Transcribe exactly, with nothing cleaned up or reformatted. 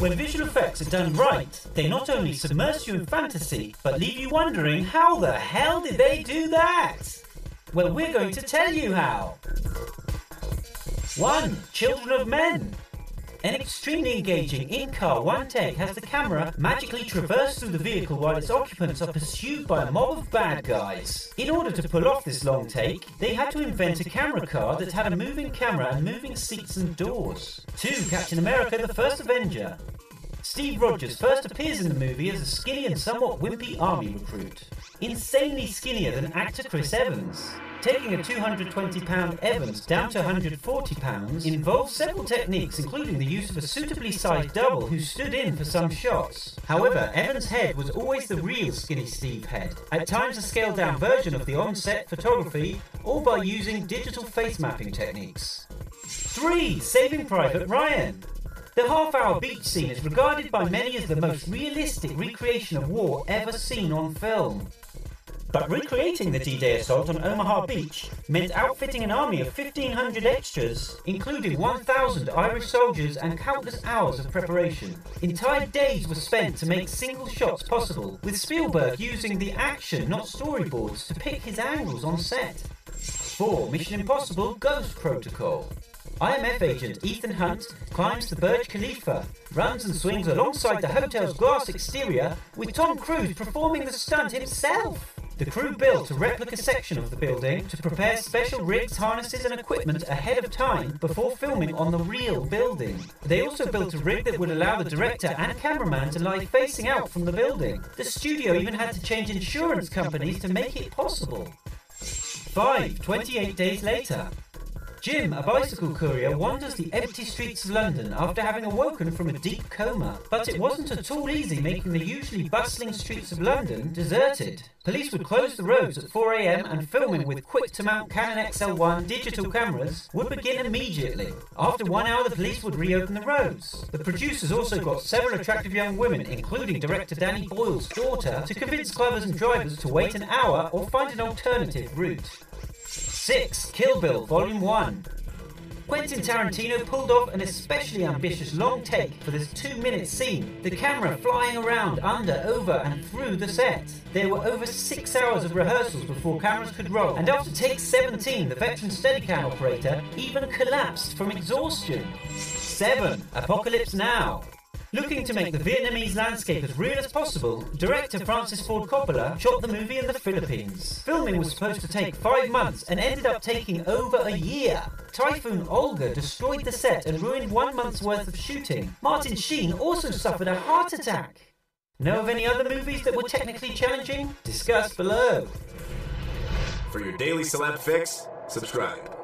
When visual effects are done right, they not only submerge you in fantasy, but leave you wondering how the hell did they do that? Well, we're going to tell you how. one. Children of Men. An extremely engaging in-car one take has the camera magically traverse through the vehicle while its occupants are pursued by a mob of bad guys. In order to pull off this long take, they had to invent a camera car that had a moving camera and moving seats and doors. two. Captain America the First Avenger. Steve Rogers first appears in the movie as a skinny and somewhat wimpy army recruit, insanely skinnier than actor Chris Evans. Taking a two hundred twenty pound Evans down to one hundred forty pounds involves several techniques, including the use of a suitably sized double who stood in for some shots. However, Evans' head was always the real skinny Steve head, at times a scaled-down version of the on-set photography, all by using digital face mapping techniques. three. Saving Private Ryan. The half-hour beach scene is regarded by many as the most realistic recreation of war ever seen on film. But recreating the D-Day assault on Omaha Beach meant outfitting an army of fifteen hundred extras, including one thousand Irish soldiers and countless hours of preparation. Entire days were spent to make single shots possible, with Spielberg using the action, not storyboards, to pick his angles on set. four. Mission Impossible Ghost Protocol. I M F agent Ethan Hunt climbs the Burj Khalifa, runs and swings alongside the hotel's glass exterior, with Tom Cruise performing the stunt himself. The crew built a replica section of the building to prepare special rigs, harnesses and equipment ahead of time before filming on the real building. They also built a rig that would allow the director and cameraman to lie facing out from the building. The studio even had to change insurance companies to make it possible. five. twenty-eight Days Later. Jim, a bicycle courier, wanders the empty streets of London after having awoken from a deep coma. But it wasn't at all easy making the usually bustling streets of London deserted. Police would close the roads at four a m and filming with quick-to-mount Canon X L one digital cameras would begin immediately. After one hour, the police would reopen the roads. The producers also got several attractive young women, including director Danny Boyle's daughter, to convince clubbers and drivers to wait an hour or find an alternative route. six. Kill Bill Volume one. Quentin Tarantino pulled off an especially ambitious long take for this two minute scene, the camera flying around, under, over and through the set. There were over six hours of rehearsals before cameras could roll, and after take seventeen, the veteran Steadicam operator even collapsed from exhaustion. seven. Apocalypse Now. Looking to make the Vietnamese landscape as real as possible, director Francis Ford Coppola shot the movie in the Philippines. Filming was supposed to take five months and ended up taking over a year. Typhoon Olga destroyed the set and ruined one month's worth of shooting. Martin Sheen also suffered a heart attack. Know of any other movies that were technically challenging? Discuss below. For your daily celeb fix, subscribe.